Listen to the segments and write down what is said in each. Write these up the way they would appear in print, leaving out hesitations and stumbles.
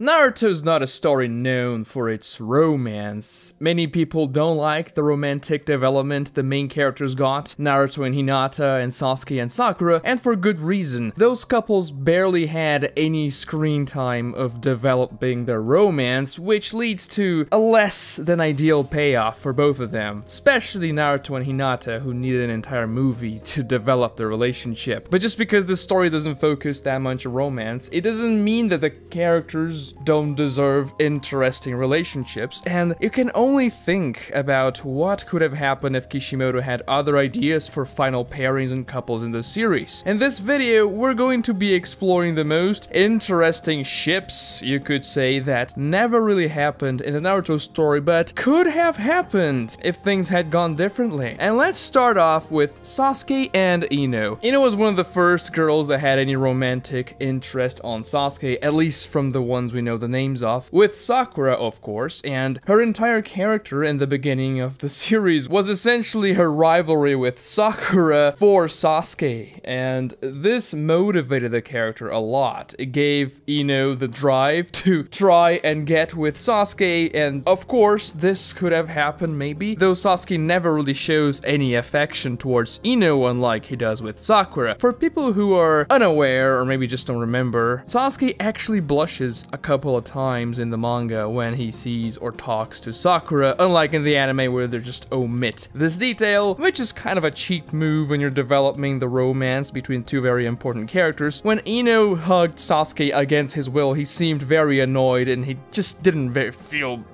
Naruto's not a story known for its romance. Many people don't like the romantic development the main characters got, Naruto and Hinata and Sasuke and Sakura, and for good reason. Those couples barely had any screen time of developing their romance, which leads to a less than ideal payoff for both of them, especially Naruto and Hinata, who needed an entire movie to develop their relationship. But just because the story doesn't focus that much on romance, it doesn't mean that the characters don't deserve interesting relationships, and you can only think about what could have happened if Kishimoto had other ideas for final pairings and couples in the series. In this video, we're going to be exploring the most interesting ships, you could say, that never really happened in the Naruto story, but could have happened if things had gone differently. And let's start off with Sasuke and Ino. Ino was one of the first girls that had any romantic interest on Sasuke, at least from the ones we know the names of, with Sakura, of course, and her entire character in the beginning of the series was essentially her rivalry with Sakura for Sasuke, and this motivated the character a lot. It gave Ino the drive to try and get with Sasuke, and of course, this could have happened maybe, though Sasuke never really shows any affection towards Ino unlike he does with Sakura. For people who are unaware, or maybe just don't remember, Sasuke actually blushes a couple of times in the manga when he sees or talks to Sakura, unlike in the anime where they just omit this detail, which is kind of a cheap move when you're developing the romance between two very important characters. When Ino hugged Sasuke against his will, he seemed very annoyed and he just didn't feel,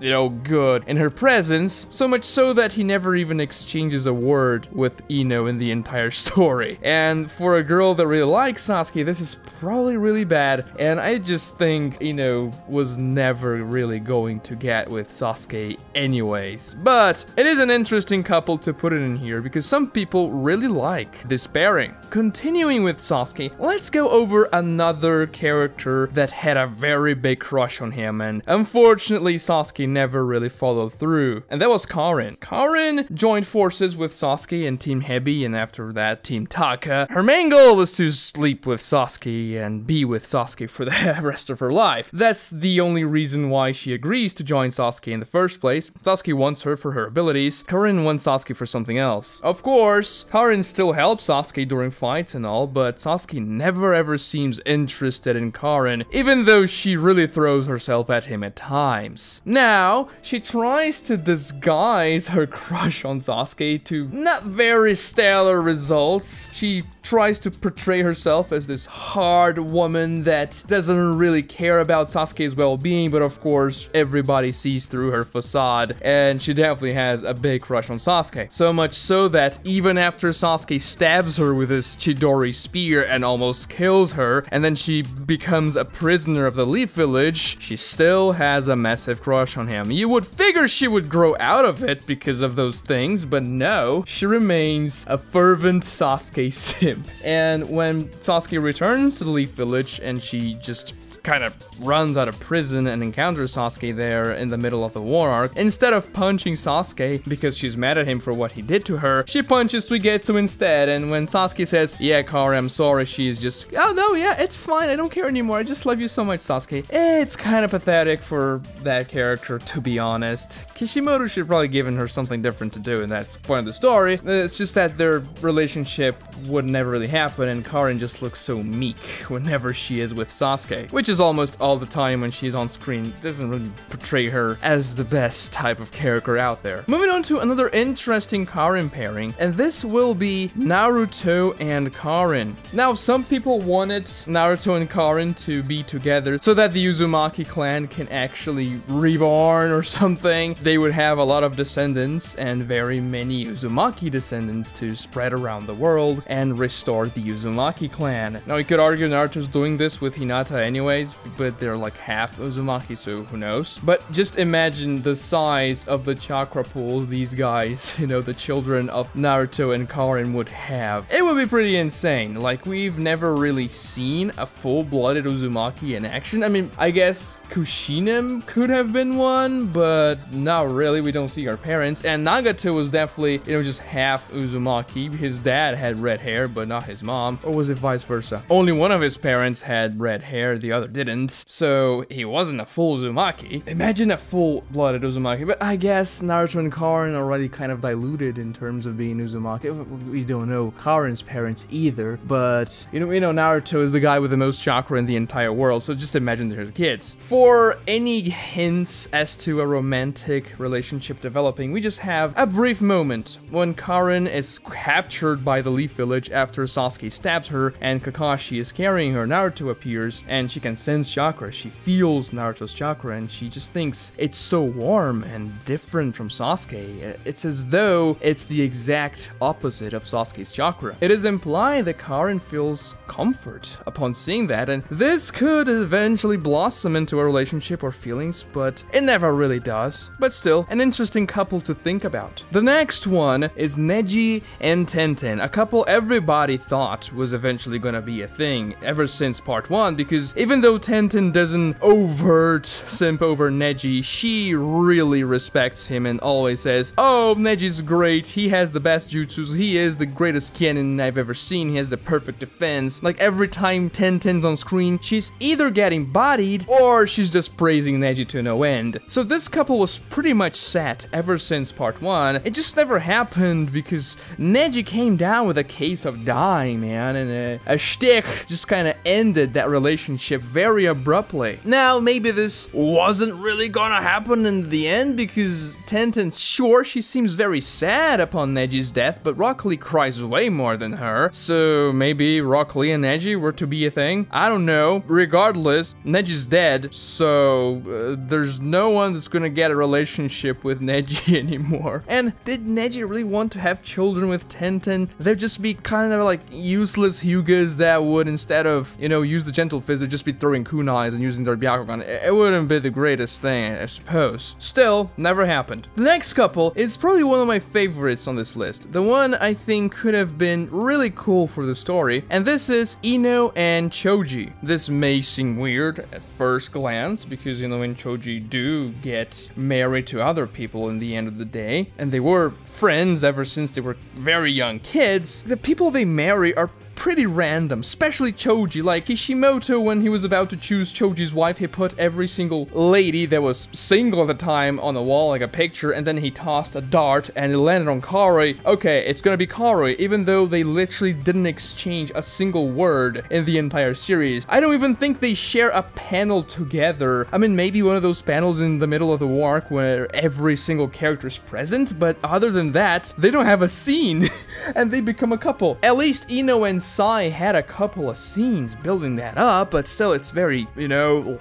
good in her presence, so much so that he never even exchanges a word with Ino in the entire story. And for a girl that really likes Sasuke, this is probably really bad, and I just think Ino was never really going to get with Sasuke anyways. But it is an interesting couple to put it in here because some people really like this pairing. Continuing with Sasuke, let's go over another character that had a very big crush on him, and unfortunately Sasuke never really followed through, and that was Karin. Karin joined forces with Sasuke and Team Hebi, and after that Team Taka. Her main goal was to sleep with Sasuke and be with Sasuke for the rest of her life. That's the only reason why she agrees to join Sasuke in the first place. Sasuke wants her for her abilities, Karin wants Sasuke for something else. Of course, Karin still helps Sasuke during fights and all, but Sasuke never ever seems interested in Karin, even though she really throws herself at him at times. Now, she tries to disguise her crush on Sasuke to not very stellar results. She tries to portray herself as this hard woman that doesn't really care about Sasuke's well-being, but of course everybody sees through her facade, and she definitely has a big crush on Sasuke, so much so that even after Sasuke stabs her with his Chidori spear and almost kills her, and then she becomes a prisoner of the Leaf Village, she still has a massive crush on him. You would figure she would grow out of it because of those things, but no, she remains a fervent Sasuke simp. And when Sasuke returns to the Leaf Village and she just kind of runs out of prison and encounters Sasuke there in the middle of the war arc, instead of punching Sasuke because she's mad at him for what he did to her, she punches Suigetsu instead. And when Sasuke says, "Yeah, Karin, I'm sorry," she's just, "Oh no, yeah, it's fine, I don't care anymore, I just love you so much, Sasuke." It's kind of pathetic for that character, to be honest. Kishimoto should probably given her something different to do, and that's part of the story. It's just that their relationship would never really happen, and Karin just looks so meek whenever she is with Sasuke, which is almost all the time when she's on screen. Doesn't really portray her as the best type of character out there. Moving on to another interesting Karin pairing, and this will be Naruto and Karin. Now, some people wanted Naruto and Karin to be together so that the Uzumaki clan can actually reborn or something. They would have a lot of descendants, and very many Uzumaki descendants to spread around the world and restore the Uzumaki clan. Now, you could argue Naruto's doing this with Hinata anyways, but they're like half Uzumaki, so who knows. But just imagine the size of the chakra pools these guys, the children of Naruto and Karin would have. It would be pretty insane. Like, we've never really seen a full-blooded Uzumaki in action. I mean, I guess Kushinem could have been one, but not really. We don't see our parents. And Nagato was definitely, just half Uzumaki. His dad had red hair, but not his mom. Or was it vice versa? Only one of his parents had red hair, the other didn't, so he wasn't a full Uzumaki. Imagine a full-blooded Uzumaki, but I guess Naruto and Karin already kind of diluted in terms of being Uzumaki. We don't know Karin's parents either, but you know Naruto is the guy with the most chakra in the entire world, so just imagine they're kids. For any hints as to a romantic relationship developing, we just have a brief moment when Karin is captured by the Leaf Village after Sasuke stabs her and Kakashi is carrying her. Naruto appears and she can sense chakra. She feels Naruto's chakra and she just thinks it's so warm and different from Sasuke. It's as though it's the exact opposite of Sasuke's chakra. It is implied that Karin feels comfort upon seeing that, and this could eventually blossom into a relationship or feelings, but it never really does. But still, an interesting couple to think about. The next one is Neji and Tenten, a couple everybody thought was eventually gonna be a thing ever since part 1, because even though Tenten doesn't overt simp over Neji, she really respects him and always says, "Oh, Neji's great, he has the best jutsus, he is the greatest genin I've ever seen, he has the perfect defense." Like every time Tenten's on screen, she's either getting bodied or she's just praising Neji to no end. So this couple was pretty much set ever since part 1. It just never happened because Neji came down with a case of dying, man, and a shtick just kind of ended that relationship very abruptly. Now, maybe this wasn't really gonna happen in the end because Tenten, sure, she seems very sad upon Neji's death, but Rock Lee cries way more than her, so maybe Rock Lee and Neji were to be a thing? I don't know. Regardless, Neji's dead, so there's no one that's gonna get a relationship with Neji anymore. And did Neji really want to have children with Tenten? They'd just be kind of like useless Hyugas that would, instead of, use the Gentle Fist, they'd just be throwing kunais and using their Byakugan. It wouldn't be the greatest thing, I suppose. Still, never happened. The next couple is probably one of my favorites on this list. The one I think could have been really cool for the story, and this is Ino and Choji. This may seem weird at first glance, because, when Choji do get married to other people in the end of the day, and they were friends ever since they were very young kids, the people they marry are pretty random, especially Choji. Like Kishimoto, when he was about to choose Choji's wife, he put every single lady that was single at the time on the wall, like a picture, and then he tossed a dart and it landed on Karui. Okay, it's gonna be Karui, even though they literally didn't exchange a single word in the entire series. I don't even think they share a panel together. I mean, maybe one of those panels in the middle of the arc where every single character is present, but other than that, they don't have a scene and they become a couple. At least Ino and Sai had a couple of scenes building that up, but still it's very,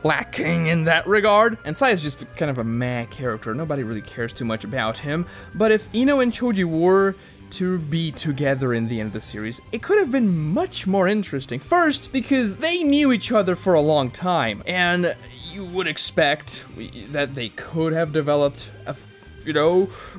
lacking in that regard. And Sai is just kind of a meh character. Nobody really cares too much about him. But if Ino and Choji were to be together in the end of the series, it could have been much more interesting. First, because they knew each other for a long time, and you would expect that they could have developed a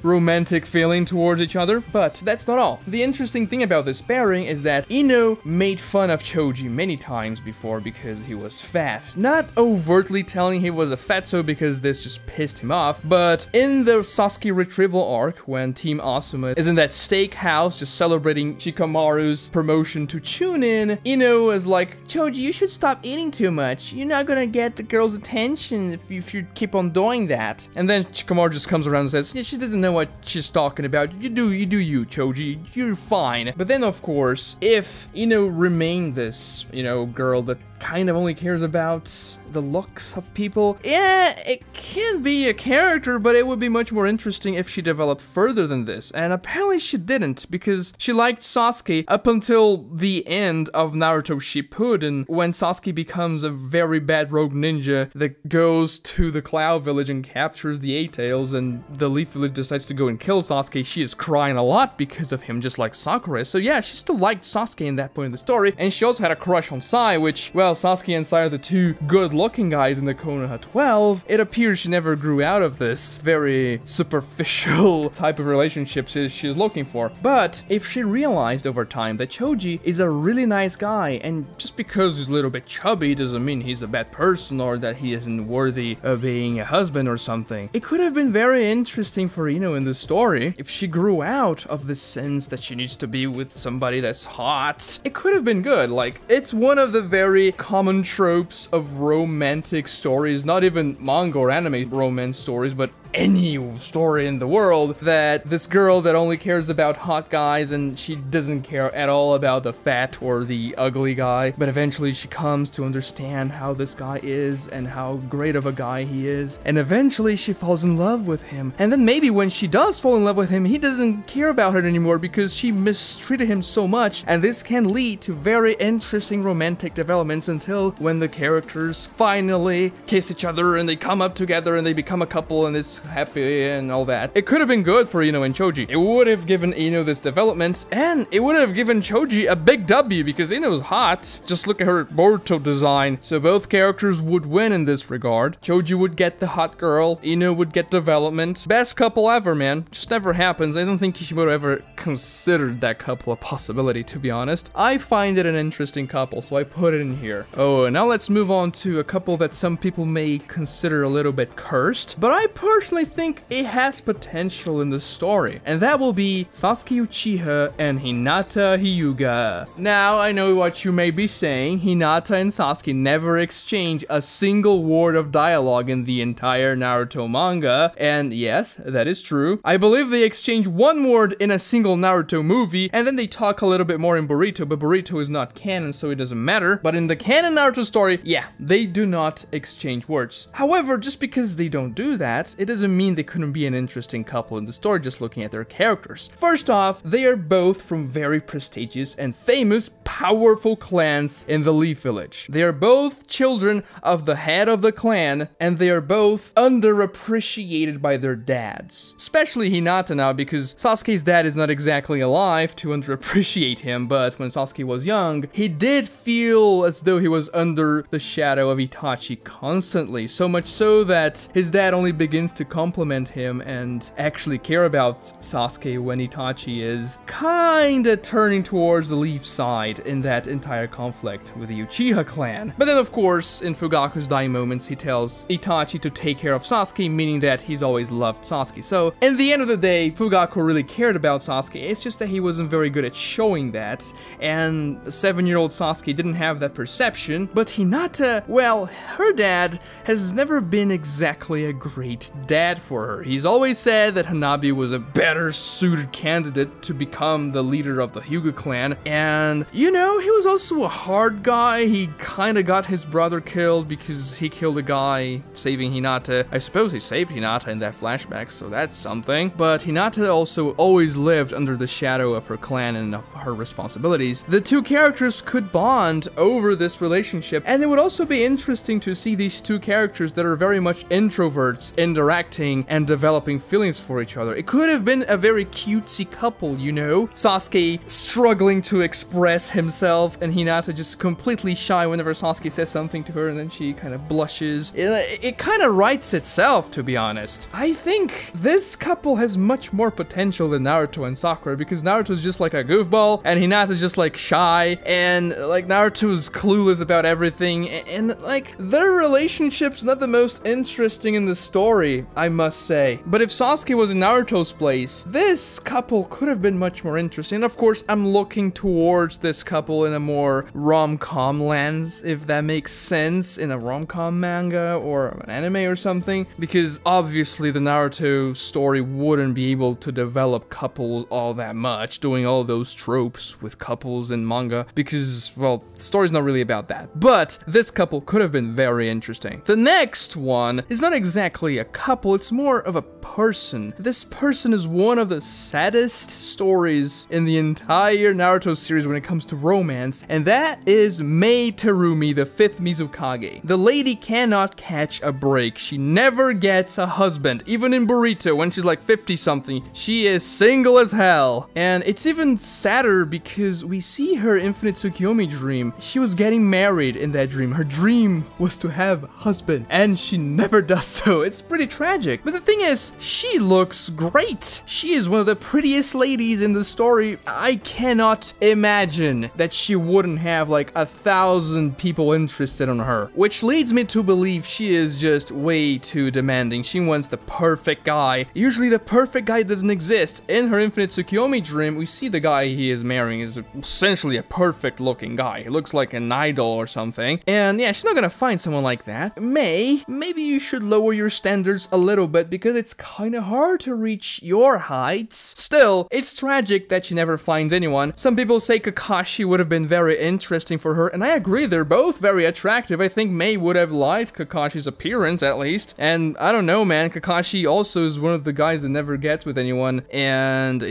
romantic feeling towards each other, but that's not all. The interesting thing about this pairing is that Ino made fun of Choji many times before because he was fat. Not overtly telling he was a fatso because this just pissed him off, but in the Sasuke retrieval arc, when Team Asuma is in that steakhouse just celebrating Shikamaru's promotion to Chunin, Ino is like, "Choji, you should stop eating too much. You're not gonna get the girl's attention if you keep on doing that." And then Shikamaru just comes around and says, "Yeah, she doesn't know what she's talking about. You do you, Choji. You're fine." But then, of course, if Ino remained this, girl that kind of only cares about the looks of people, yeah, it can be a character, but it would be much more interesting if she developed further than this. And apparently she didn't, because she liked Sasuke up until the end of Naruto Shippuden, when Sasuke becomes a very bad rogue ninja that goes to the Cloud Village and captures the Eight-Tails, and the Leaf Village decides to go and kill Sasuke. She is crying a lot because of him, just like Sakura. So yeah, she still liked Sasuke in that point in the story, and she also had a crush on Sai, which, well, Sasuke and Sai are the two good-looking guys in the Konoha 12. It appears she never grew out of this very superficial type of relationship she's looking for. But if she realized over time that Choji is a really nice guy, and just because he's a little bit chubby doesn't mean he's a bad person or that he isn't worthy of being a husband or something, it could have been very interesting for Ino in this story if she grew out of the sense that she needs to be with somebody that's hot. It could have been good. Like, it's one of the very common tropes of romantic stories, not even manga or anime romance stories, but any story in the world, that this girl that only cares about hot guys and she doesn't care at all about the fat or the ugly guy, but eventually she comes to understand how this guy is and how great of a guy he is, and eventually she falls in love with him. And then maybe when she does fall in love with him, he doesn't care about her anymore because she mistreated him so much, and this can lead to very interesting romantic developments until when the characters finally kiss each other and they come up together and they become a couple and it's happy and all that. It could have been good for Ino and Choji. It would have given Ino this development, and it would have given Choji a big W because Ino's hot. Just look at her Boruto design. So both characters would win in this regard. Choji would get the hot girl, Ino would get development. Best couple ever, man. Just never happens. I don't think Kishimoto ever considered that couple a possibility, to be honest. I find it an interesting couple, so I put it in here. Oh, and now let's move on to a couple that some people may consider a little bit cursed, but I personally think it has potential in the story, and that will be Sasuke Uchiha and Hinata Hyuga. Now, I know what you may be saying, Hinata and Sasuke never exchange a single word of dialogue in the entire Naruto manga, and yes, that is true. I believe they exchange one word in a single Naruto movie, and then they talk a little bit more in Boruto, but Boruto is not canon, so it doesn't matter. But in the canon Naruto story, yeah, they do not exchange words. However, just because they don't do that, it doesn't mean they couldn't be an interesting couple in the story just looking at their characters. First off, they are both from very prestigious and famous, powerful clans in the Leaf Village. They are both children of the head of the clan, and they are both underappreciated by their dads. Especially Hinata now, because Sasuke's dad is not exactly alive to underappreciate him, but when Sasuke was young, he did feel as though he was under the shadow of Itachi constantly, so much so that his dad only begins to compliment him and actually care about Sasuke when Itachi is kinda turning towards the Leaf side in that entire conflict with the Uchiha clan. But then of course, in Fugaku's dying moments, he tells Itachi to take care of Sasuke, meaning that he's always loved Sasuke. So, in the end of the day, Fugaku really cared about Sasuke, it's just that he wasn't very good at showing that, and 7-year-old Sasuke didn't have that perception. But Hinata, well, her dad has never been exactly a great dad for her. He's always said that Hanabi was a better suited candidate to become the leader of the Hyuga clan, and you know, he was also a hard guy. He kinda got his brother killed because he killed a guy saving Hinata. I suppose he saved Hinata in that flashback, so that's something. But Hinata also always lived under the shadow of her clan and of her responsibilities. The two characters could bond over this relationship, and it would also be interesting to see these two characters that are very much introverts interact and developing feelings for each other. It could have been a very cutesy couple, you know? Sasuke struggling to express himself and Hinata just completely shy whenever Sasuke says something to her, and then she kind of blushes. It kind of writes itself, to be honest. I think this couple has much more potential than Naruto and Sakura, because Naruto's just like a goofball and Hinata's just like shy, and like Naruto's clueless about everything, and like their relationship's not the most interesting in the story, I must say. But if Sasuke was in Naruto's place, this couple could have been much more interesting. And of course, I'm looking towards this couple in a more rom-com lens, if that makes sense, in a rom-com manga or an anime or something, because obviously the Naruto story wouldn't be able to develop couples all that much, doing all those tropes with couples in manga, because, well, the story's not really about that. But this couple could have been very interesting. The next one is not exactly a couple, it's more of a person. This person is one of the saddest stories in the entire Naruto series when it comes to romance, and that is Mei Terumi, the 5th Mizukage. The lady cannot catch a break. She never gets a husband. Even in Boruto, when she's like 50 something, she is single as hell. And it's even sadder because we see her Infinite Tsukiyomi dream. She was getting married in that dream. Her dream was to have a husband, and she never does so. It's pretty tragic. magic. But the thing is, she looks great. She is one of the prettiest ladies in the story. I cannot imagine that she wouldn't have like 1,000 people interested in her, which leads me to believe she is just way too demanding. She wants the perfect guy. Usually the perfect guy doesn't exist. In her Infinite Tsukiyomi dream, we see the guy he is marrying is essentially a perfect looking guy. He looks like an idol or something. And yeah, she's not gonna find someone like that. Maybe you should lower your standards a little bit because it's kind of hard to reach your heights. Still, it's tragic that she never finds anyone. Some people say Kakashi would have been very interesting for her, and I agree, they're both very attractive. I think Mei would have liked Kakashi's appearance at least. And I don't know, man, Kakashi also is one of the guys that never gets with anyone. And,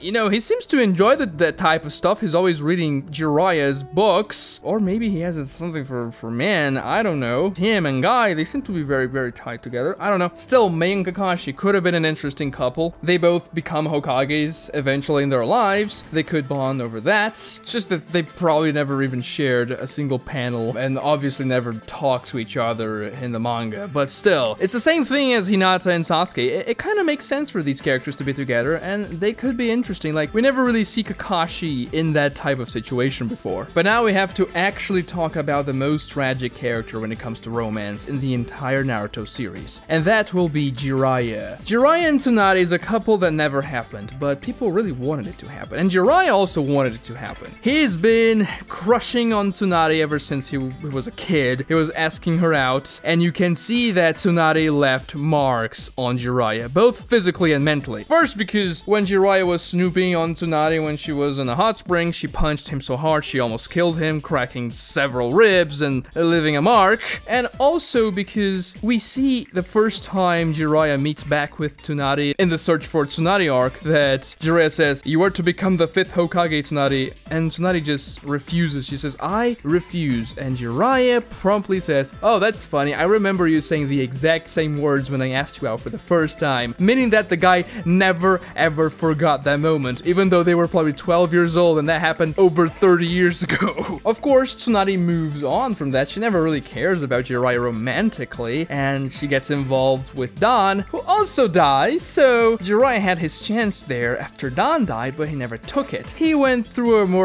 you know, he seems to enjoy that type of stuff. He's always reading Jiraiya's books. Or maybe he has something for men, I don't know. Him and Guy, they seem to be very, very tight together. I don't know. Still, Mei and Kakashi could have been an interesting couple. They both become Hokages eventually in their lives. They could bond over that. It's just that they probably never even shared a single panel and obviously never talked to each other in the manga. But still, it's the same thing as Hinata and Sasuke. It kind of makes sense for these characters to be together and they could be interesting. Like, we never really see Kakashi in that type of situation before. But now we have to actually talk about the most tragic character when it comes to romance in the entire Naruto series. And that will be Jiraiya. Jiraiya and Tsunade is a couple that never happened, but people really wanted it to happen. And Jiraiya also wanted it to happen. He's been crushing on Tsunade ever since he was a kid. He was asking her out, and you can see that Tsunade left marks on Jiraiya, both physically and mentally. First, because when Jiraiya was snooping on Tsunade when she was in the hot spring, she punched him so hard she almost killed him, cracking several ribs and leaving a mark. And also because we see the first time Jiraiya meets back with Tsunade in the Search for Tsunade arc that Jiraiya says, "You are to become the 5th Hokage, Tsunade." And Tsunade just refuses. She says, "I refuse." And Jiraiya promptly says, "Oh, that's funny. I remember you saying the exact same words when I asked you out for the first time." Meaning that the guy never ever forgot that moment, even though they were probably 12 years old and that happened over 30 years ago. Of course, Tsunade moves on from that. She never really cares about Jiraiya romantically, and she gets involved with Don, who also dies. So Jiraiya had his chance there after Don died, but he never took it. He went through a more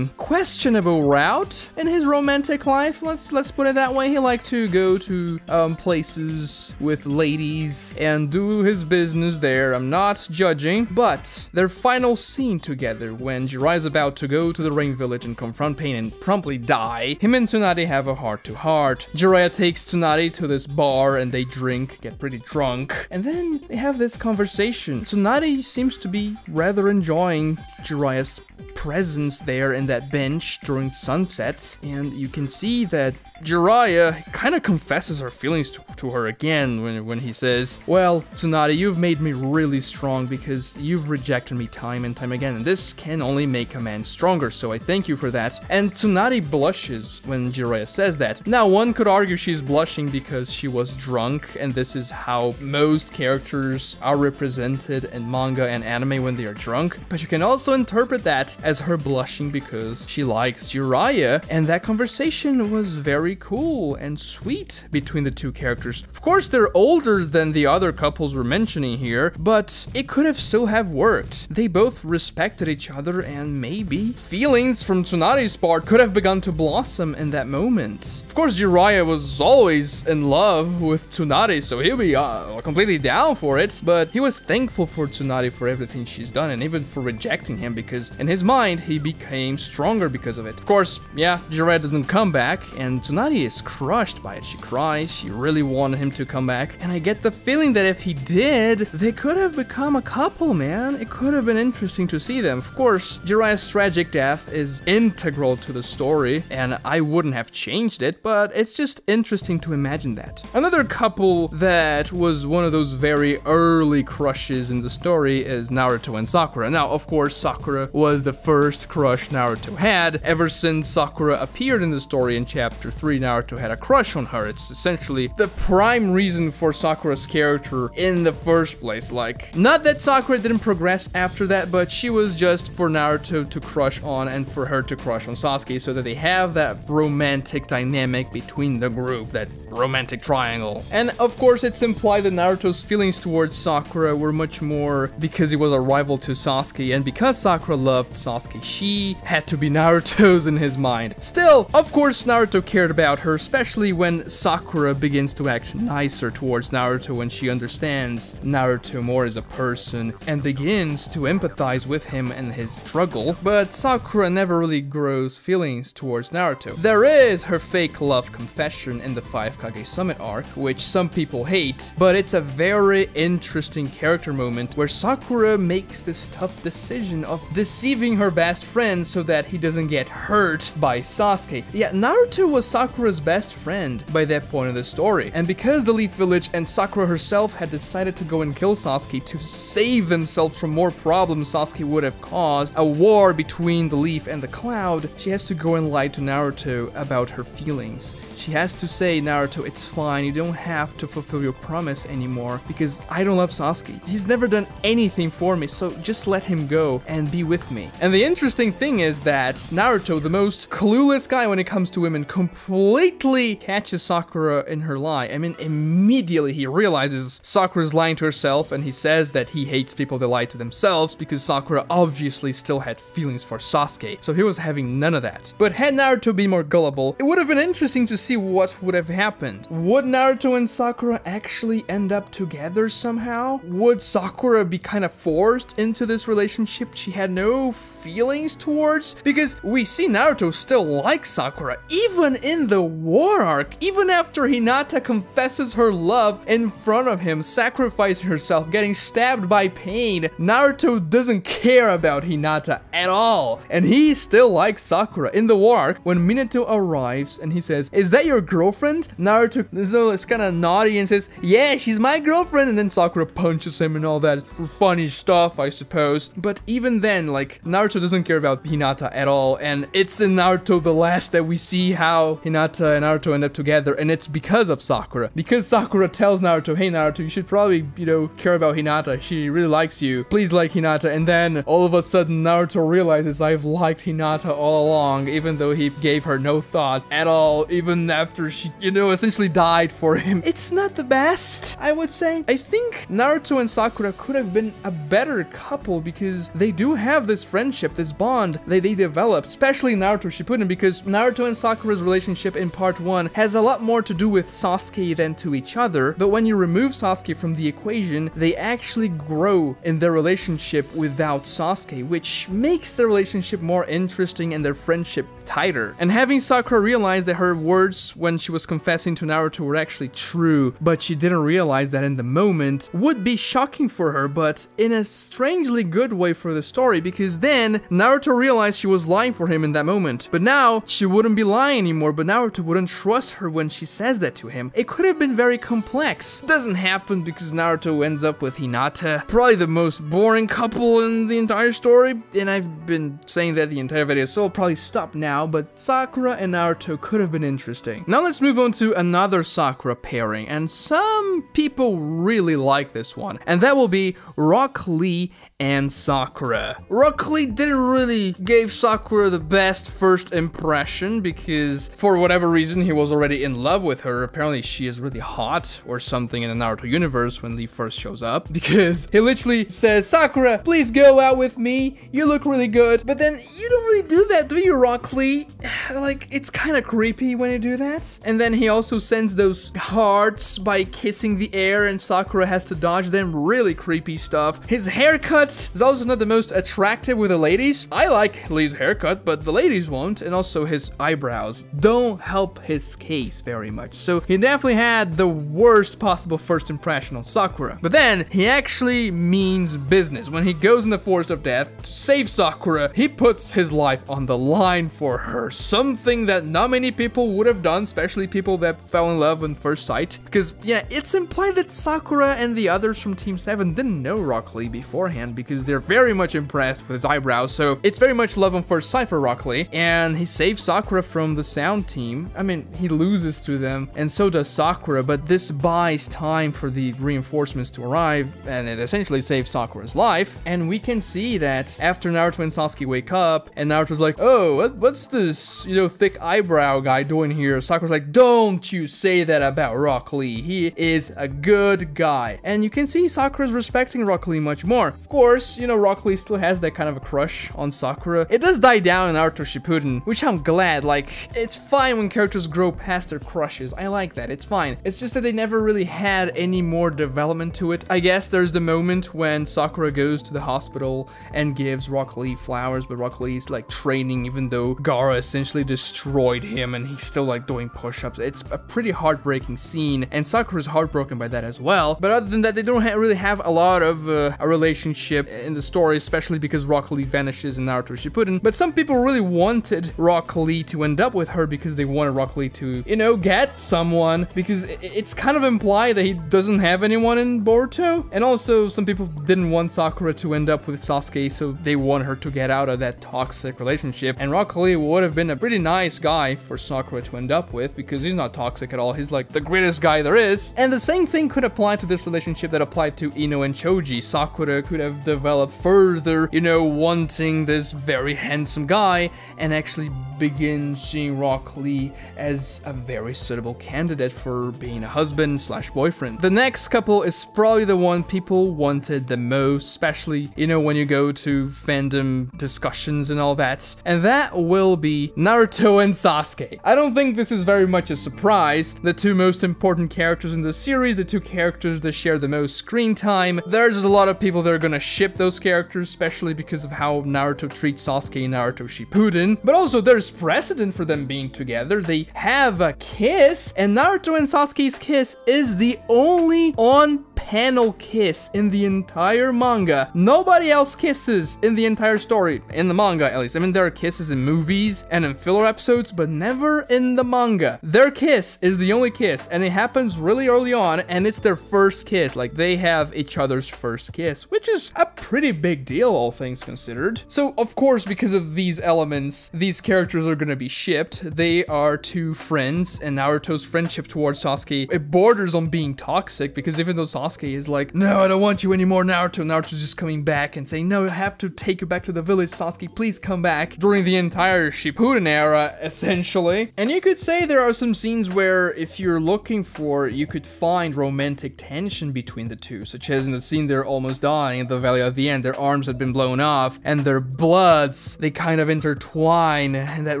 questionable route in his romantic life. Let's put it that way. He liked to go to places with ladies and do his business there. I'm not judging, but their final scene together when Jiraiya's about to go to the Rain Village and confront Pain and promptly die, him and Tsunade have a heart-to-heart. Jiraiya takes Tsunade to this bar and they drink, get pretty drunk, and then they have this conversation. Tsunade seems to be rather enjoying Jiraiya's presence there in that bench during sunset, and you can see that Jiraiya kind of confesses her feelings to her again when he says, "Well, Tsunade, you've made me really strong because you've rejected me time and time again, and this can only make a man stronger, so I thank you for that." And Tsunade blushes when Jiraiya says that. Now, one could argue she's blushing because she was drunk, and this is how most characters are represented in manga and anime when they are drunk, but you can also interpret that as her blushing because she likes Jiraiya, and that conversation was very cool and sweet between the two characters. Of course, they're older than the other couples we're mentioning here, but it could have still have worked. They both respected each other, and maybe feelings from Tsunade's part could have begun to blossom in that moment. Of course, Jiraiya was always in love with Tsunade, so he'll be completely down for it, but he was thankful for Tsunade for everything she's done, and even for rejecting him, because in his mind, he became stronger because of it. Of course, yeah, Jiraiya doesn't come back, and Tsunade is crushed by it. She cries, she really wanted him to come back, and I get the feeling that if he did, they could have become a couple, man. It could have been interesting to see them. Of course, Jiraiya's tragic death is integral to the story, and I wouldn't have changed it, but it's just interesting to imagine that. Another couple that was one of those very early crushes in the story is Naruto and Sakura. Now, of course, Sakura was the first crush Naruto had. Ever since Sakura appeared in the story in chapter 3, Naruto had a crush on her. It's essentially the prime reason for Sakura's character in the first place. Like, not that Sakura didn't progress after that, but she was just for Naruto to crush on and for her to crush on Sasuke so that they have that romantic dynamic between the group that romantic triangle. And of course, it's implied that Naruto's feelings towards Sakura were much more because he was a rival to Sasuke, and because Sakura loved Sasuke, she had to be Naruto's in his mind. Still, of course, Naruto cared about her, especially when Sakura begins to act nicer towards Naruto when she understands Naruto more as a person and begins to empathize with him and his struggle. But Sakura never really grows feelings towards Naruto. There is her fake love confession in the 5 Kage Summit arc, which some people hate, but it's a very interesting character moment where Sakura makes this tough decision of deceiving her best friend so that he doesn't get hurt by Sasuke. Yeah, Naruto was Sakura's best friend by that point in the story, and because the Leaf Village and Sakura herself had decided to go and kill Sasuke to save themselves from more problems Sasuke would have caused, a war between the Leaf and the Cloud, she has to go and lie to Naruto about her feelings. She has to say, Naruto, it's fine, you don't have to fulfill your promise anymore because I don't love Sasuke. He's never done anything for me, so just let him go and be with me. And the interesting thing is that Naruto, the most clueless guy when it comes to women, completely catches Sakura in her lie. I mean, immediately he realizes Sakura's lying to herself, and he says that he hates people that lie to themselves because Sakura obviously still had feelings for Sasuke, so he was having none of that. But had Naruto been more gullible, it would have been interesting to see what would have happened. Would Naruto and Sakura actually end up together somehow? Would Sakura be kind of forced into this relationship she had no feelings towards? Because we see Naruto still likes Sakura, even in the war arc, even after Hinata confesses her love in front of him, sacrificing herself, getting stabbed by Pain. Naruto doesn't care about Hinata at all, and he still likes Sakura. In the war arc, when Minato arrives and he says, "Is that your girlfriend?" Naruto is kind of naughty and says, "Yeah, she's my girlfriend," and then Sakura punches him and all that funny stuff, I suppose. But even then, like, Naruto doesn't care about Hinata at all, and it's in Naruto the Last that we see how Hinata and Naruto end up together, and it's because of Sakura. Because Sakura tells Naruto, "Hey Naruto, you should probably, you know, care about Hinata, she really likes you, please like Hinata," and then all of a sudden Naruto realizes, I've liked Hinata all along, even though he gave her no thought at all, even after she, you know, essentially died for him. It's not the best, I would say. I think Naruto and Sakura could have been a better couple because they do have this friendship, this bond that they develop, especially Naruto Shippuden, because Naruto and Sakura's relationship in part 1 has a lot more to do with Sasuke than to each other, but when you remove Sasuke from the equation, they actually grow in their relationship without Sasuke, which makes their relationship more interesting and their friendship tighter. And having Sakura realize that her words when she was confessing to Naruto were actually true, but she didn't realize that in the moment, would be shocking for her, but in a strangely good way for the story, because then Naruto realized she was lying for him in that moment, but now she wouldn't be lying anymore, but Naruto wouldn't trust her when she says that to him. It could have been very complex. Doesn't happen because Naruto ends up with Hinata, probably the most boring couple in the entire story, and I've been saying that the entire video, so I'll probably stop now, but Sakura and Naruto could have been interesting. Now let's move on to another Sakura pairing, and some people really like this one, and that will be Rock Lee and Sakura. Rock Lee didn't really give Sakura the best first impression because for whatever reason he was already in love with her. Apparently she is really hot or something in the Naruto universe when Lee first shows up, because he literally says, "Sakura, please go out with me, you look really good," but then you don't really do that, do you, Rock Lee? Like, it's kind of creepy when you do that. And then he also sends those hearts by kissing the air and Sakura has to dodge them, really creepy stuff. His haircut is also not the most attractive with the ladies. I like Lee's haircut, but the ladies won't, and also his eyebrows don't help his case very much. So he definitely had the worst possible first impression on Sakura. But then he actually means business. When he goes in the Forest of Death to save Sakura, he puts his life on the line for her, something that not many people would have done, especially people that fell in love on first sight. Because yeah, it's implied that Sakura and the others from Team 7 didn't know Rock Lee beforehand, because they're very much impressed with his eyebrows, so it's very much love on first sight for Rock Lee. And he saves Sakura from the sound team. I mean, he loses to them, and so does Sakura, but this buys time for the reinforcements to arrive, and it essentially saves Sakura's life. And we can see that after Naruto and Sasuke wake up, and Naruto's like, "Oh, what's what's this, you know, thick eyebrow guy doing here? Sakura's like, don't you say that about Rock Lee. He is a good guy. And you can see Sakura's respecting Rock Lee much more. Of course, you know, Rock Lee still has that kind of a crush on Sakura. It does die down in Naruto Shippuden, which I'm glad. Like, it's fine when characters grow past their crushes. I like that. It's fine. It's just that they never really had any more development to it. I guess there's the moment when Sakura goes to the hospital and gives Rock Lee flowers, but Rock Lee's like training, even though Gaara essentially destroyed him and he's still like doing push-ups. It's a pretty heartbreaking scene, and Sakura's heartbroken by that as well. But other than that, they don't really have a lot of a relationship in the story, especially because Rock Lee vanishes in Naruto Shippuden. But some people really wanted Rock Lee to end up with her because they wanted Rock Lee to, you know, get someone, because it's kind of implied that he doesn't have anyone in Boruto. And also, some people didn't want Sakura to end up with Sasuke, so they want her to get out of that toxic relationship. And Rock Lee would have been a pretty nice guy for Sakura to end up with, because he's not toxic at all. He's like the greatest guy there is. And the same thing could apply to this relationship that applied to Ino and Choji. Sakura could have developed further, you know, wanting this very handsome guy, and actually begin seeing Rock Lee as a very suitable candidate for being a husband/boyfriend. The next couple is probably the one people wanted the most, especially, you know, when you go to fandom discussions and all that, and that will be Naruto and Sasuke. I don't think this is very much a surprise. The two most important characters in the series, the two characters that share the most screen time. There's a lot of people that are gonna ship those characters, especially because of how Naruto treats Sasuke in Naruto Shippuden, but also there's precedent for them being together. They have a kiss, and Naruto and Sasuke's kiss is the only on-panel kiss in the entire manga. Nobody else kisses in the entire story, in the manga at least. I mean, there are kisses in movies and in filler episodes, but never in the manga. Their kiss is the only kiss, and it happens really early on, and it's their first kiss. Like, they have each other's first kiss, which is a pretty big deal, all things considered. So, of course, because of these elements, these characters are gonna be shipped. They are two friends, and Naruto's friendship towards Sasuke, it borders on being toxic, because even though Sasuke is like, no, I don't want you anymore, Naruto, Naruto's just coming back and saying, no, I have to take you back to the village, Sasuke, please come back, during the entire Shippuden era, essentially. And you could say there are some scenes where, if you're looking for, you could find romantic tension between the two, such as in the scene they're almost dying in the valley at the end, their arms had been blown off, and their bloods, they kind of intertwine, and that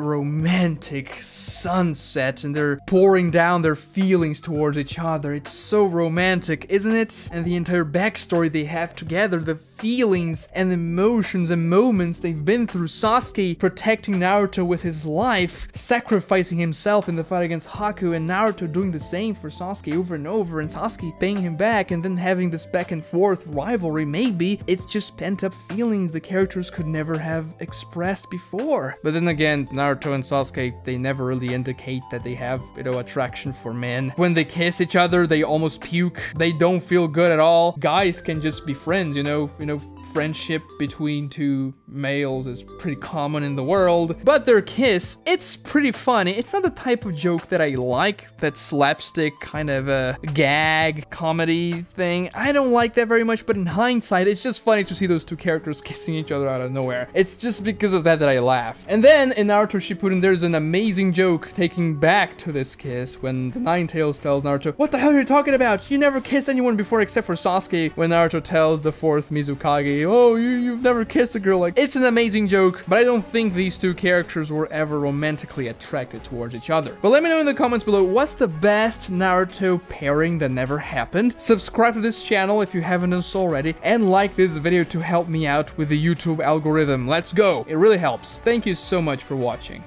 romantic sunset, and they're pouring down their feelings towards each other. It's so romantic, isn't it? And the entire backstory they have together, the feelings and emotions and moments they've been through. Sasuke protecting Naruto with his life, sacrificing himself in the fight against Haku, and Naruto doing the same for Sasuke over and over, and Sasuke paying him back, and then having this back and forth rivalry. Maybe it's just pent-up feelings the characters could never have expressed before. But then again, Naruto and Sasuke, they never really indicate that they have, you know, attraction for men. When they kiss each other, they almost puke. They don't feel good at all. Guys can just be friends, you know, friendship between two males is pretty common in the world. But their kiss, it's pretty funny. It's not the type of joke that I like, that slapstick kind of a gag comedy thing. I don't like that very much, but in hindsight, it's just funny to see those two characters kissing each other out of nowhere. It's just because of that that I laugh. And then in Naruto Shippuden, there's an amazing joke taking back to this kiss when the Ninetales tells Naruto, what the hell are you talking about? You never kissed anyone before except for Sasuke. When Naruto tells the fourth Mizukage, oh, you've never kissed a girl. Like, it's an amazing joke, but I don't think these two characters were ever romantically attracted towards each other. But let me know in the comments below, what's the best Naruto pairing that never happened? Subscribe to this channel if you haven't done so already, and like this video to help me out with the YouTube algorithm. Let's go. It really helps. Thank you so much for watching.